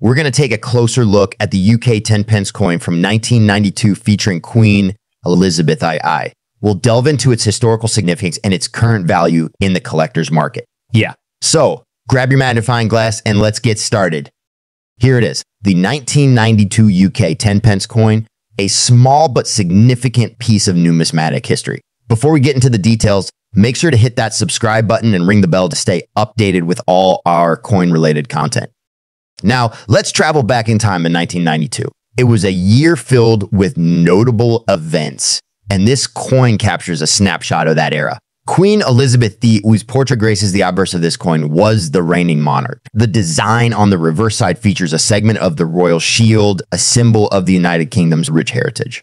We're going to take a closer look at the UK 10-pence coin from 1992 featuring Queen Elizabeth II. We'll delve into its historical significance and its current value in the collector's market. Yeah. So grab your magnifying glass and let's get started. Here it is, the 1992 UK 10-pence coin, a small but significant piece of numismatic history. Before we get into the details, make sure to hit that subscribe button and ring the bell to stay updated with all our coin-related content. Now, let's travel back in time in 1992. It was a year filled with notable events, and this coin captures a snapshot of that era. Queen Elizabeth II, whose portrait graces the obverse of this coin, was the reigning monarch. The design on the reverse side features a segment of the royal shield, a symbol of the United Kingdom's rich heritage.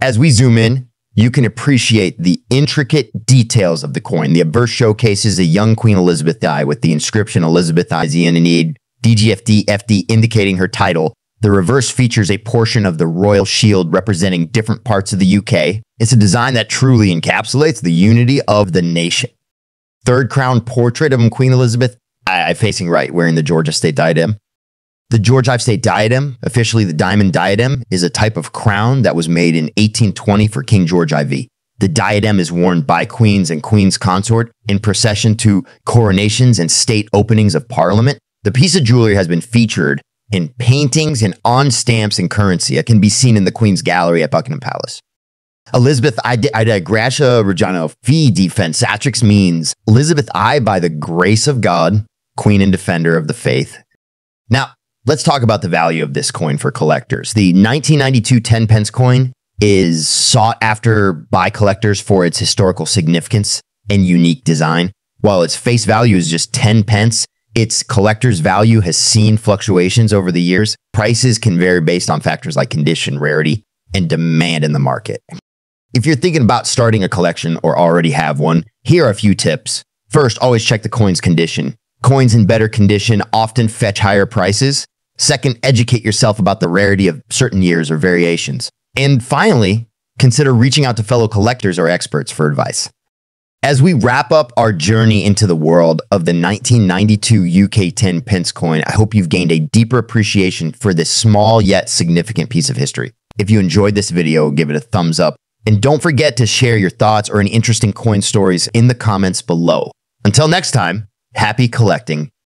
As we zoom in, you can appreciate the intricate details of the coin. The obverse showcases a young Queen Elizabeth II with the inscription Elizabeth IIID DGFDFD indicating her title. The reverse features a portion of the royal shield representing different parts of the UK. It's a design that truly encapsulates the unity of the nation. Third crown portrait of Queen Elizabeth II facing right, wearing the Georgia State Diadem. The Georgia State Diadem, officially the Diamond Diadem, is a type of crown that was made in 1820 for King George IV. The diadem is worn by queens and queens consort in procession to coronations and state openings of parliament. The piece of jewelry has been featured in paintings and on stamps and currency. It can be seen in the Queen's Gallery at Buckingham Palace. Elizabeth I Gratia Regina Fee Defense Satrix means Elizabeth I by the grace of God, Queen and Defender of the Faith. Now, let's talk about the value of this coin for collectors. The 1992 10-pence coin is sought after by collectors for its historical significance and unique design. While its face value is just 10 pence, its collector's value has seen fluctuations over the years. Prices can vary based on factors like condition, rarity, and demand in the market. If you're thinking about starting a collection or already have one, here are a few tips. First, always check the coin's condition. Coins in better condition often fetch higher prices. Second, educate yourself about the rarity of certain years or variations. And finally, consider reaching out to fellow collectors or experts for advice. As we wrap up our journey into the world of the 1992 UK 10-pence coin, I hope you've gained a deeper appreciation for this small yet significant piece of history. If you enjoyed this video, give it a thumbs up. And don't forget to share your thoughts or any interesting coin stories in the comments below. Until next time, happy collecting.